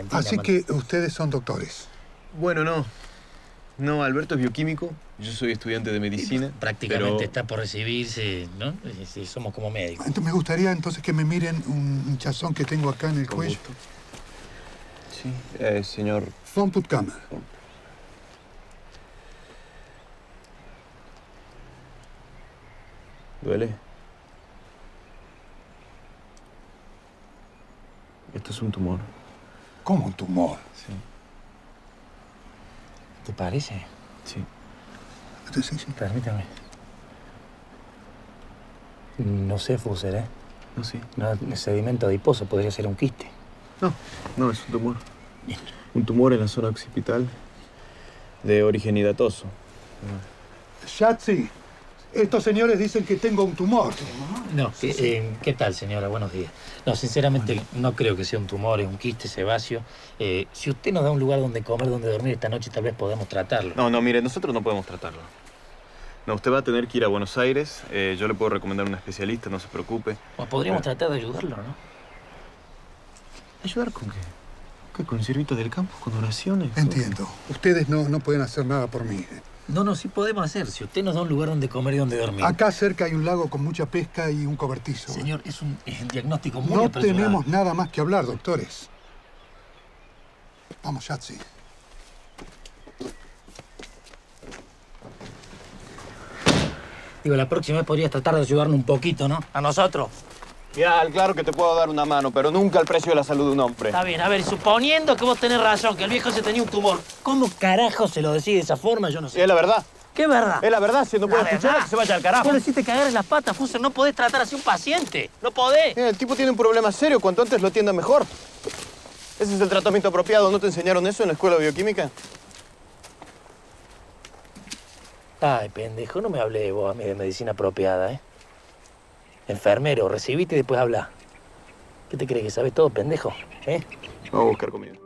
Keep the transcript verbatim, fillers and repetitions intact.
Argentina. Así que ustedes son doctores. Bueno, no. No, Alberto es bioquímico, yo soy estudiante de medicina. Prácticamente pero... está por recibirse, ¿no? Somos como médicos. Entonces, me gustaría entonces que me miren un hinchazón que tengo acá en el Con cuello. Gusto. Sí, eh, señor... Von Puttkamer. ¿Duele? Esto es un tumor. ¿Cómo un tumor? Sí. ¿Te parece? Sí. Sí, sí, sí. Permítame. No sé, Fuser, ¿eh? No sé. No es sedimento adiposo, podría ser un quiste. No, no, es un tumor. Bien. Un tumor en la zona occipital de origen hidatoso. Shatzi, estos señores dicen que tengo un tumor. No, sí, sí. Eh, ¿qué tal, señora? Buenos días. No, sinceramente, bueno. no creo que sea un tumor, es un quiste sebáceo. Eh, si usted nos da un lugar donde comer, donde dormir esta noche, tal vez podemos tratarlo. No, no, mire, nosotros no podemos tratarlo. No, usted va a tener que ir a Buenos Aires. Eh, yo le puedo recomendar a un especialista, no se preocupe. Pues podríamos bueno. tratar de ayudarlo, ¿no? ¿Ayudar con qué? ¿Qué? ¿Con sirvitos del campo? ¿Con oraciones? Entiendo. O... Ustedes no, no pueden hacer nada por mí. No, no, sí podemos hacer. Si usted nos da un lugar donde comer y donde dormir. Acá cerca hay un lago con mucha pesca y un cobertizo. Señor, es un, es un diagnóstico muy apresurado. No tenemos nada más que hablar, doctores. Vamos, Yatsi. Digo, la próxima vez podrías tratar de ayudarnos un poquito, ¿no? A nosotros. Ya, claro que te puedo dar una mano, pero nunca al precio de la salud de un hombre. Está bien, a ver, suponiendo que vos tenés razón, que el viejo se tenía un tumor, ¿cómo carajo se lo decís de esa forma? Yo no sé. Es la verdad. ¿Qué verdad? Es la verdad, si no puedes escuchar, que se vaya al carajo. Vos lo hiciste cagar en las patas, Fuser, no podés tratar así a un paciente. No podés. Eh, el tipo tiene un problema serio, cuanto antes lo atienda mejor. Ese es el tratamiento apropiado, ¿no te enseñaron eso en la escuela de bioquímica? Ay, pendejo, no me hablé de vos a mí de medicina apropiada, ¿eh? Enfermero, recibite y después habla. ¿Qué te crees que sabes todo, pendejo? ¿Eh? Vamos a buscar comida.